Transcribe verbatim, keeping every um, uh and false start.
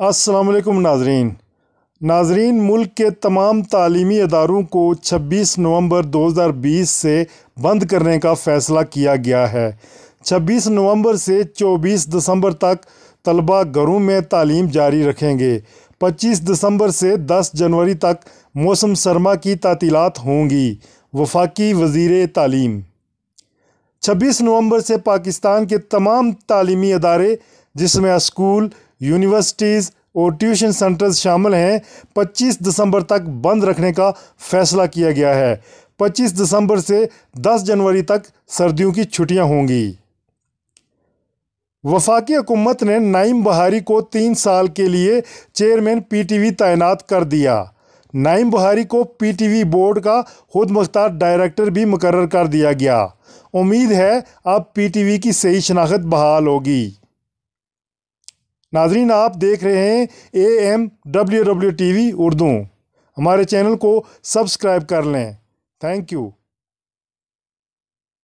अस्सलामुअलैकुम नाजरीन नाजरीन मुल्क के तमाम तालीमी अदारों को छब्बीस नवंबर दो हज़ार बीस से बंद करने का फ़ैसला किया गया है। छब्बीस नवंबर से चौबीस दिसंबर तक तलबा घरों में तालीम जारी रखेंगे। पच्चीस दिसंबर से दस जनवरी तक मौसम सरमा की तातीलात होंगी। वफाकी वज़ीर तालीम छब्बीस नवंबर से पाकिस्तान के तमाम तालीमी अदारे जिसमें स्कूल, यूनिवर्सिटीज़ और ट्यूशन सेंटर्स शामिल हैं, पच्चीस दिसंबर तक बंद रखने का फ़ैसला किया गया है। पच्चीस दिसंबर से दस जनवरी तक सर्दियों की छुट्टियां होंगी। वफाकी हुकूमत ने नाइम बहारी को तीन साल के लिए चेयरमैन पीटीवी तैनात कर दिया। नाइम बहारी को पीटीवी बोर्ड का खुद मुख्तार डायरेक्टर भी मुकर्रर कर दिया गया। उम्मीद है अब पीटीवी की सही शनाख्त बहाल होगी। नाजरीन, आप देख रहे हैं A M W W T V Urdu. हमारे चैनल को सब्सक्राइब कर लें। Thank you.